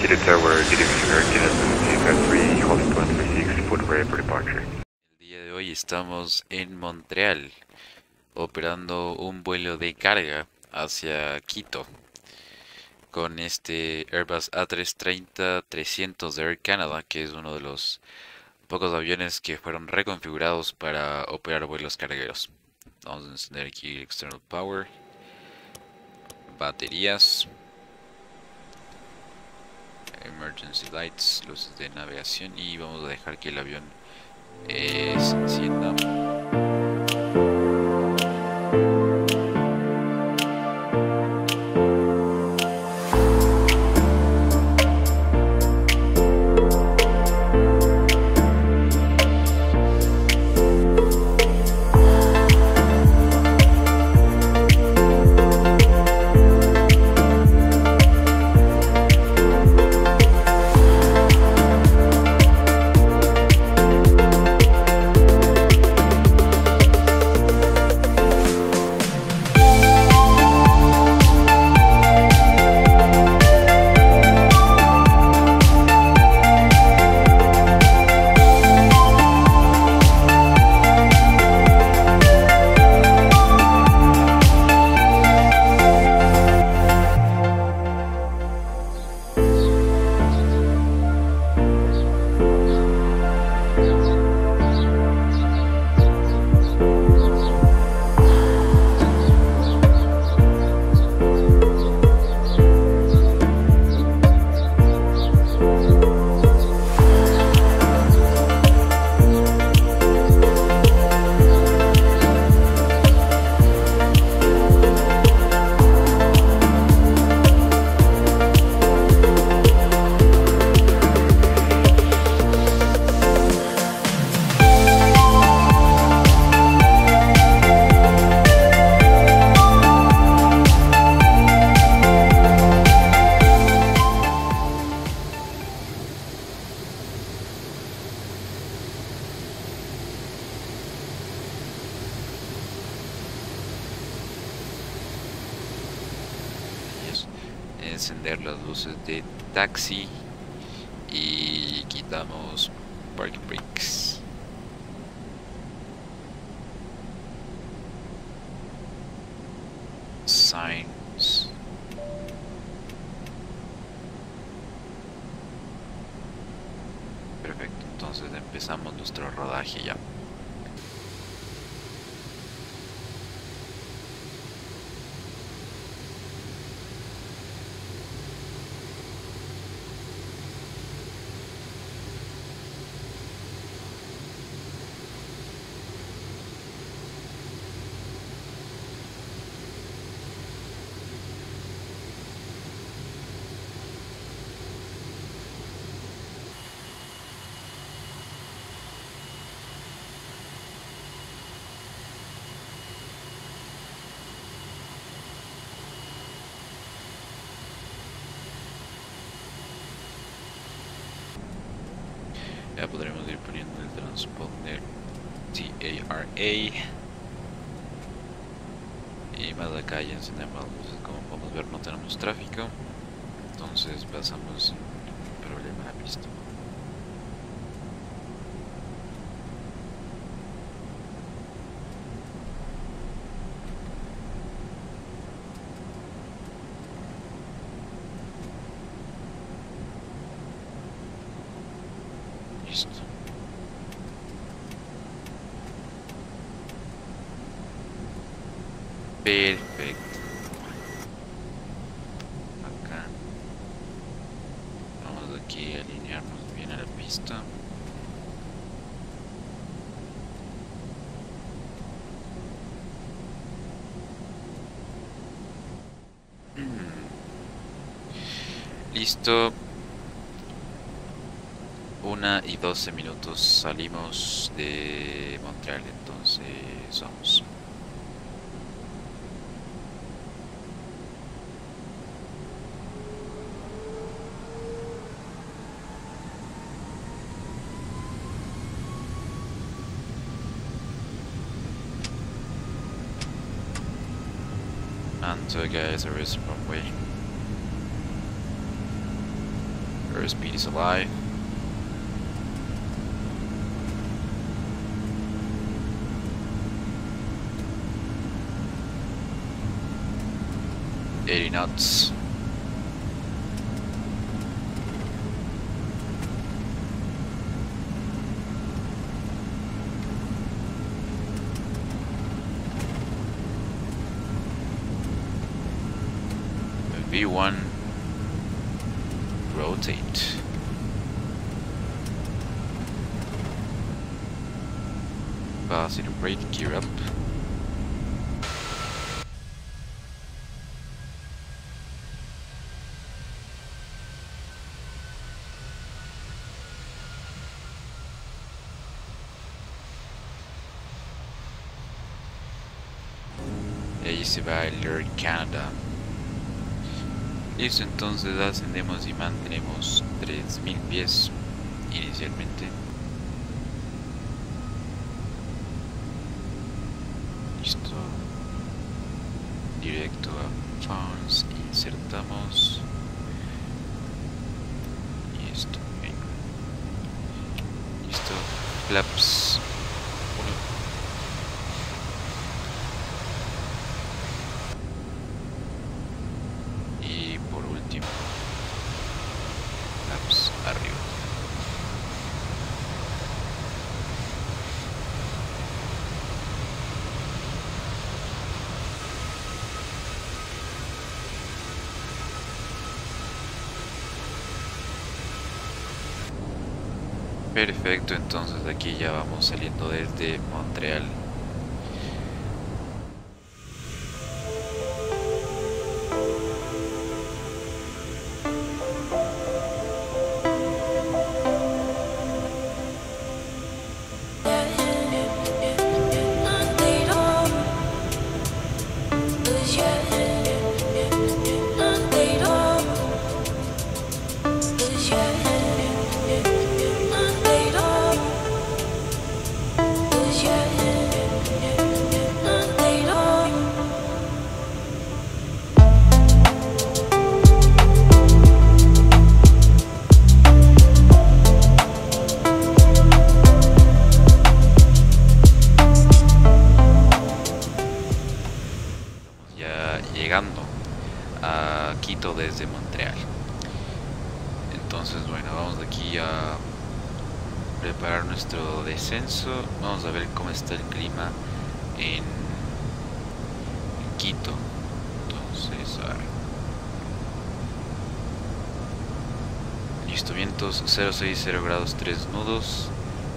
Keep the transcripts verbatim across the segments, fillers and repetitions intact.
Quito Tower, dirigir Air Canada three thirty, holding point three six, footway for departure. El día de hoy estamos en Montreal, operando un vuelo de carga hacia Quito con este Airbus A trescientos treinta trescientos de Air Canada, que es uno de los pocos aviones que fueron reconfigurados para operar vuelos cargueros. Vamos a encender aquí el external power, baterías, emergency lights, luces de navegación, y vamos a dejar que el avión eh, se encienda. Encender las luces de taxi y quitamos park brakes. Signs. Perfecto, entonces empezamos nuestro rodaje ya. Ya podremos ir poniendo el transponder TARA, y más acá ya encendemos luces. Como podemos ver, no tenemos tráfico, entonces pasamos sin problema a la pista. Listo. Perfecto. Acá vamos aquí a alinearnos bien a la pista. Listo. Una y doce minutos salimos de Montreal, entonces vamos. Antigua is a restaurant way. Her speed is alive. eighty knots. V one, rotate. Velocity brake, gear up. Easy by Air Canada. Listo, entonces ascendemos y mantenemos tres mil pies inicialmente. Listo. Directo a fans, insertamos. Y esto, bien. Listo. Flaps. Perfecto, entonces aquí ya vamos saliendo desde Montreal. Llegando a Quito desde Montreal. Entonces, bueno, vamos aquí a preparar nuestro descenso. Vamos a ver cómo está el clima en Quito. Entonces, a ver. Listo, vientos cero seis cero grados, tres nudos,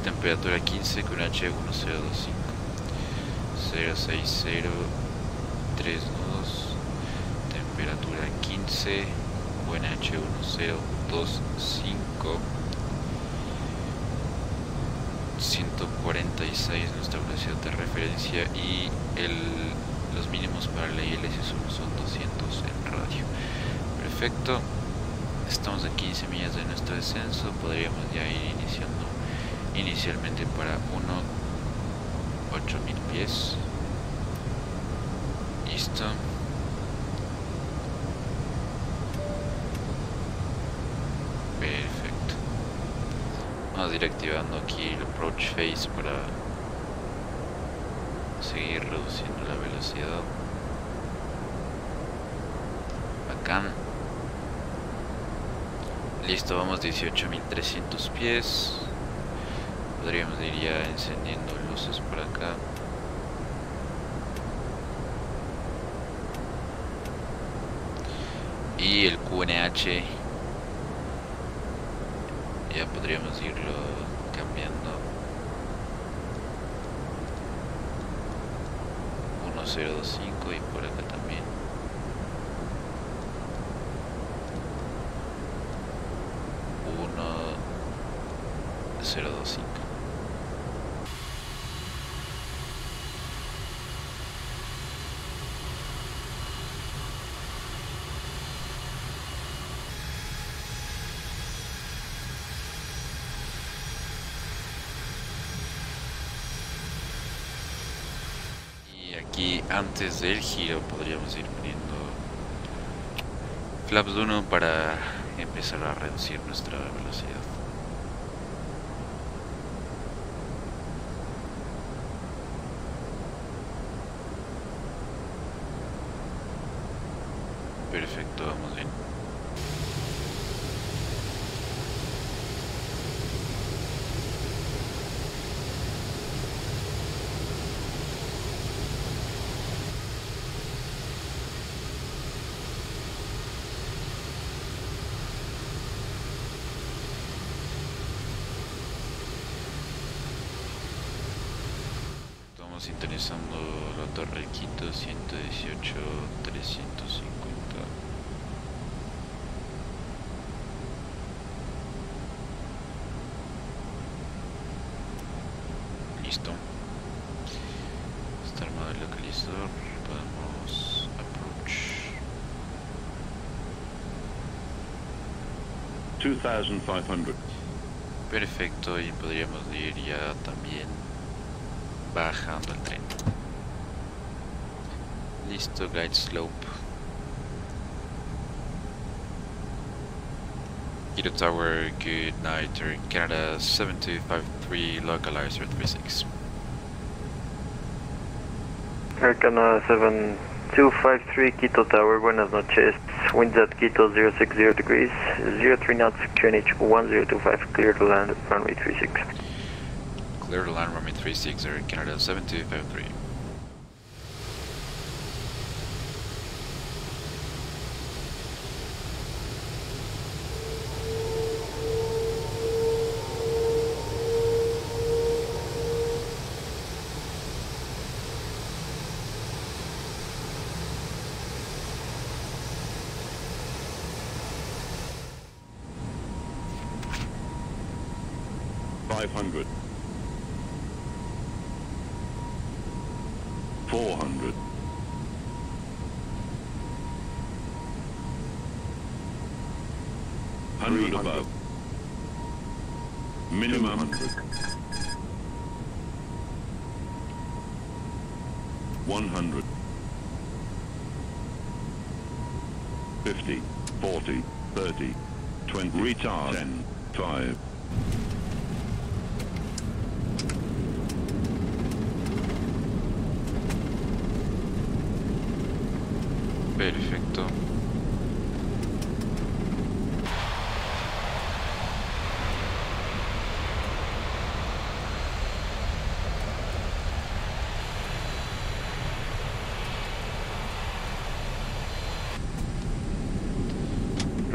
temperatura quince, Q N H uno cero dos cinco. cero seis cero, tres nudos. Temperatura quince, Q N H uno cero dos cinco, ciento cuarenta y seis nuestra velocidad de referencia, y el, los mínimos para la I L S son doscientos en radio. Perfecto, estamos a quince millas de nuestro descenso, podríamos ya ir iniciando inicialmente para ocho mil pies. Listo. Perfecto. Vamos a ir activando aquí el approach phase para seguir reduciendo la velocidad. Bacán. Listo, vamos dieciocho mil trescientos pies. Podríamos ir ya encendiendo luces por acá. Y el Q N H ya podríamos irlo cambiando. uno cero dos cinco y por acá también. uno cero dos cinco. Y antes del giro podríamos ir poniendo flaps uno para empezar a reducir nuestra velocidad. Perfecto, vamos bien. Sintonizando la torre Quito ciento dieciocho trescientos cincuenta. Listo. Está armado el localizador. Podemos approach. dos mil quinientos. Perfecto, y podríamos ir ya también bajando el tren. Listo, guide slope. Quito Tower, good night, Air Canada seven two five three, localizer three six. Air Canada seven two five three, Quito Tower, buenas noches. Winds at Quito zero six zero degrees, zero three knots, Q N H one zero two five, clear to land, runway three six. Clear to land, runway three six, Air Canada seven two five three. five hundred. four hundred. one hundred above. Minimum one hundred. one hundred. fifty. forty. thirty. twenty. Retard. ten. five. Perfecto.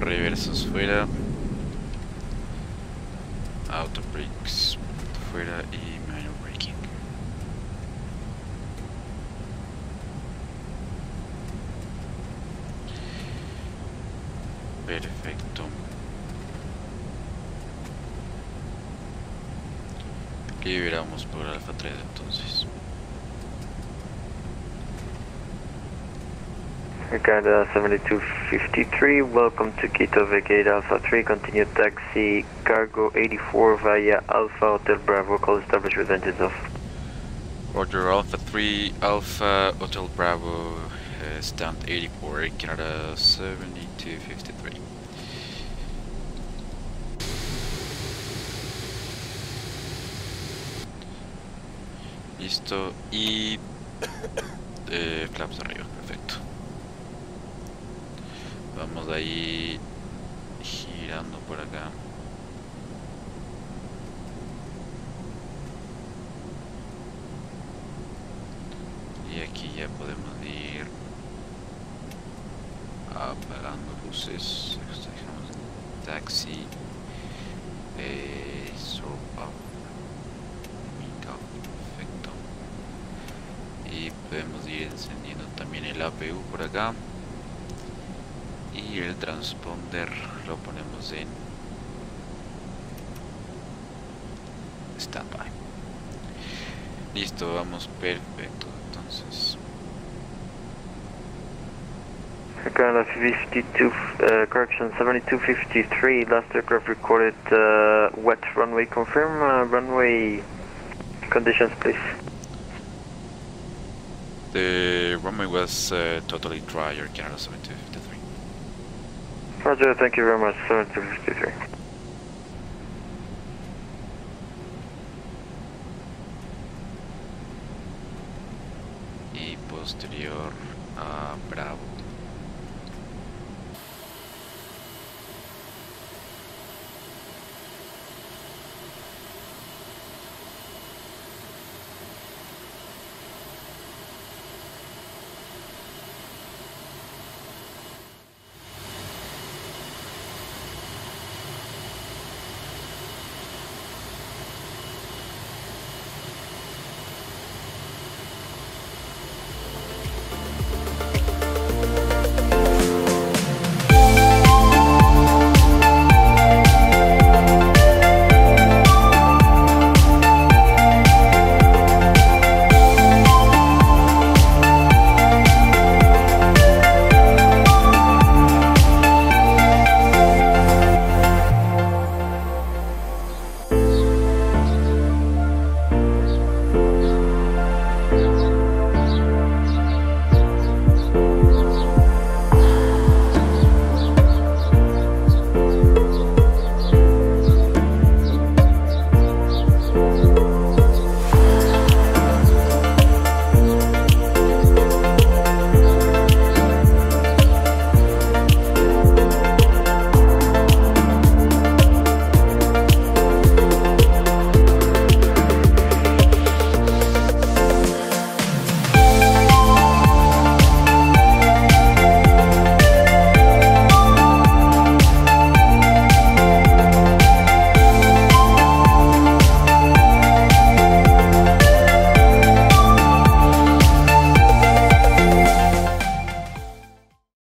Reversos fuera. Auto brakes fuera y manual braking. Perfecto. Liberamos por Alfa tres entonces. Air Canada seven two five three, welcome to Quito Vegeta Alpha three, continue taxi cargo eighty-four via Alpha Hotel Bravo, call established with engines off. Roger, Alpha three, Alpha Hotel Bravo. Uh, stand eighty-four, Air Canada seven two five three. Listo, y eh, flaps arriba, perfecto. Vamos ahí girando por acá. Y aquí ya podemos ir apagando luces, dejamos el taxi, eh, sort up, perfecto, y podemos ir encendiendo también el A P U por acá, y el transponder lo ponemos en standby. Listo, vamos, perfecto, entonces. Air Canada fifty-two, uh, correction, seventy-two fifty-three, last aircraft recorded uh, wet runway, confirm uh, runway conditions please. The runway was uh, totally dry, Air Canada seventy-two fifty-three. Roger, thank you very much, seven two five three.